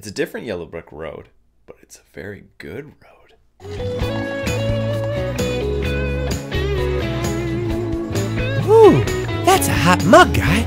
It's a different Yellow Brick Road, but it's a very good road. Ooh, that's a hot mug, guy.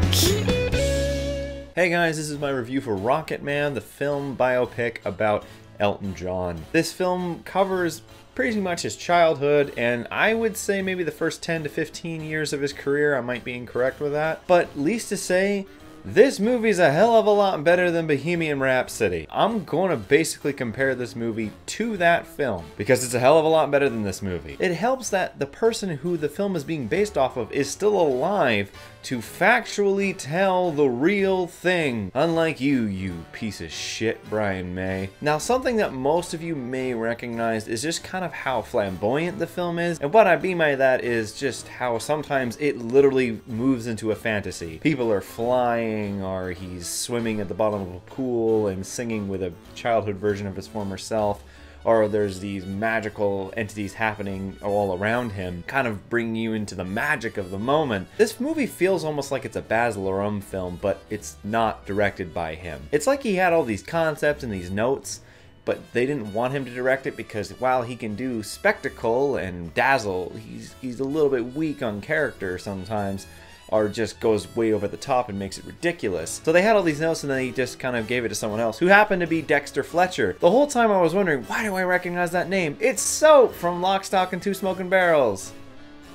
Hey guys, this is my review for Rocketman, the film biopic about Elton John. This film covers pretty much his childhood, and I would say maybe the first 10 to 15 years of his career. I might be incorrect with that, but least to say, this movie's a hell of a lot better than Bohemian Rhapsody. I'm gonna basically compare this movie to that film because it's a hell of a lot better than this movie. It helps that the person who the film is being based off of is still alive to factually tell the real thing. Unlike you, you piece of shit, Brian May. Now, something that most of you may recognize is just kind of how flamboyant the film is, and what I mean by that is just how sometimes it literally moves into a fantasy. People are flying, or he's swimming at the bottom of a pool and singing with a childhood version of his former self, or there's these magical entities happening all around him, kind of bringing you into the magic of the moment. This movie feels almost like it's a Baz Luhrmann film, but it's not directed by him. It's like he had all these concepts and these notes, but they didn't want him to direct it because while he can do spectacle and dazzle, he's a little bit weak on character sometimes, or just goes way over the top and makes it ridiculous. So they had all these notes and then he just kind of gave it to someone else, who happened to be Dexter Fletcher. The whole time I was wondering, why do I recognize that name? It's Soap from Lock, Stock, and Two Smoking Barrels.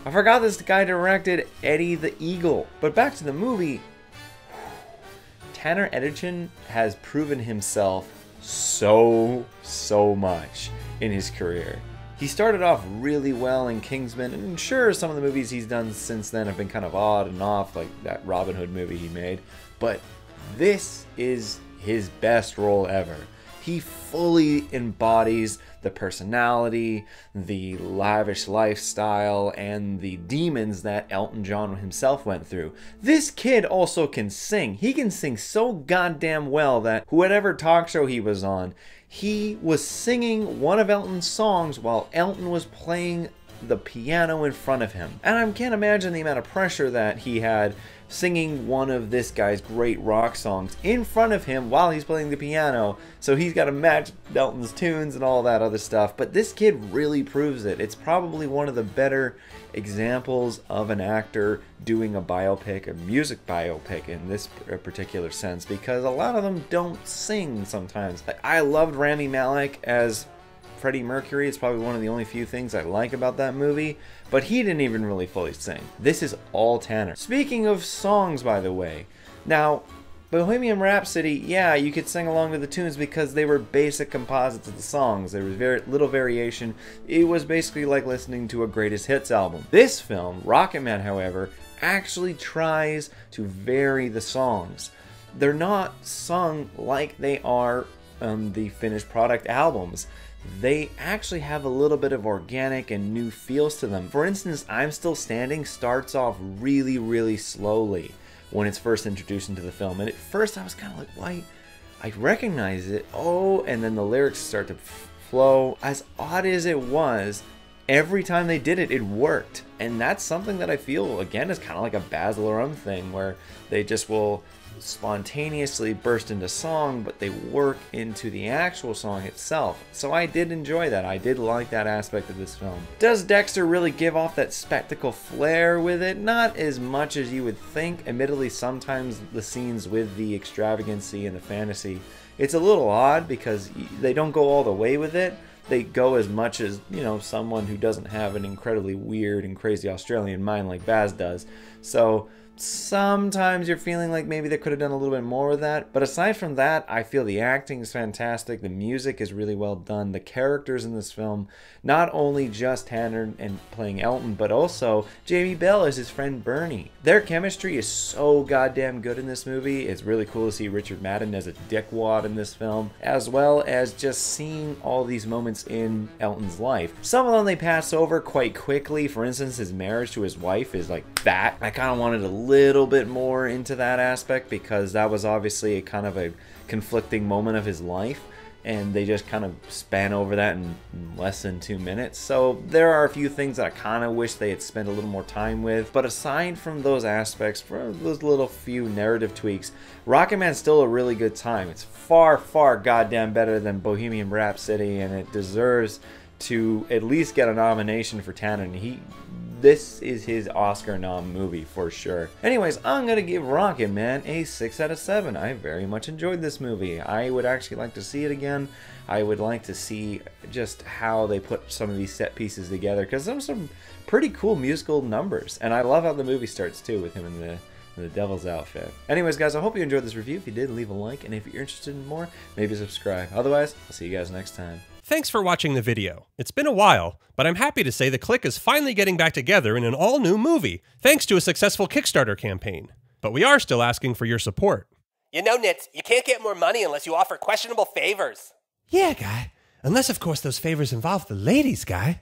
I forgot this guy directed Eddie the Eagle. But back to the movie, Taron Egerton has proven himself so much in his career. He started off really well in Kingsman, and sure, some of the movies he's done since then have been kind of odd and off, like that Robin Hood movie he made, but this is his best role ever. He fully embodies the personality, the lavish lifestyle, and the demons that Elton John himself went through. This kid also can sing. He can sing so goddamn well that whatever talk show he was on, he was singing one of Elton's songs while Elton was playing the piano in front of him. And I can't imagine the amount of pressure that he had singing one of this guy's great rock songs in front of him while he's playing the piano, so he's got to match Elton's tunes and all that other stuff. But this kid really proves it. It's probably one of the better examples of an actor doing a biopic, a music biopic in this particular sense, because a lot of them don't sing sometimes. Like, I loved Rami Malek as Freddie Mercury. It's probably one of the only few things I like about that movie, but he didn't even really fully sing. This is all Tanner. Speaking of songs, by the way, now, Bohemian Rhapsody, yeah, you could sing along to the tunes because they were basic composites of the songs. There was very little variation. It was basically like listening to a greatest hits album. This film, Rocketman, however, actually tries to vary the songs. They're not sung like they are on the finished product albums. They actually have a little bit of organic and new feels to them. For instance, I'm Still Standing starts off really slowly when it's first introduced into the film. And at first I was kind of like, why? I recognize it. Oh, and then the lyrics start to flow. As odd as it was, every time they did it, it worked. And that's something that I feel, again, is kind of like a Baz Luhrmann thing where they just will spontaneously burst into song, but they work into the actual song itself. So I did enjoy that. I did like that aspect of this film. Does Dexter really give off that spectacle flair with it? Not as much as you would think. Admittedly, sometimes the scenes with the extravagancy and the fantasy, it's a little odd because they don't go all the way with it. They go as much as, you know, someone who doesn't have an incredibly weird and crazy Australian mind like Baz does. So sometimes you're feeling like maybe they could have done a little bit more of that, but aside from that, I feel the acting is fantastic, the music is really well done, the characters in this film, not only just Taron and playing Elton, but also Jamie Bell as his friend Bernie. Their chemistry is so goddamn good in this movie. It's really cool to see Richard Madden as a dickwad in this film, as well as just seeing all these moments in Elton's life. Some of them they pass over quite quickly. For instance, his marriage to his wife is like that. I kind of wanted to little bit more into that aspect because that was obviously a kind of a conflicting moment of his life, and they just kind of span over that in less than 2 minutes. So there are a few things that I kind of wish they had spent a little more time with, but aside from those aspects, for those little few narrative tweaks, Rocketman's still a really good time. It's far, far goddamn better than Bohemian Rhapsody, and it deserves to at least get a nomination for Taron. This is his Oscar nom movie for sure. Anyways, I'm gonna give Rocketman a 6 out of 7. I very much enjoyed this movie. I would actually like to see it again. I would like to see just how they put some of these set pieces together, because there's some pretty cool musical numbers, and I love how the movie starts too with him in the devil's outfit. Anyways, guys, I hope you enjoyed this review. If you did, leave a like, and if you're interested in more, maybe subscribe. Otherwise, I'll see you guys next time. Thanks for watching the video. It's been a while, but I'm happy to say the clique is finally getting back together in an all-new movie, thanks to a successful Kickstarter campaign. But we are still asking for your support. You know, Nitz, you can't get more money unless you offer questionable favors. Yeah, guy. Unless, of course, those favors involve the ladies, guy.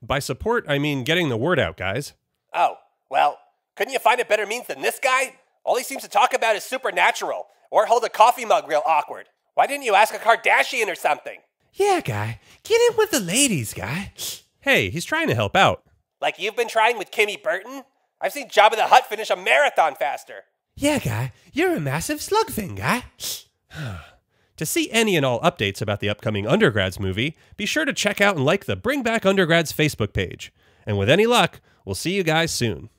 By support, I mean getting the word out, guys. Oh, well, couldn't you find a better means than this guy? All he seems to talk about is supernatural, or hold a coffee mug real awkward. Why didn't you ask a Kardashian or something? Yeah, guy. Get in with the ladies, guy. Hey, he's trying to help out. Like you've been trying with Kimmy Burton? I've seen Jabba the Hutt finish a marathon faster. Yeah, guy. You're a massive slug thing, guy. To see any and all updates about the upcoming Undergrads movie, be sure to check out and like the Bring Back Undergrads Facebook page. And with any luck, we'll see you guys soon.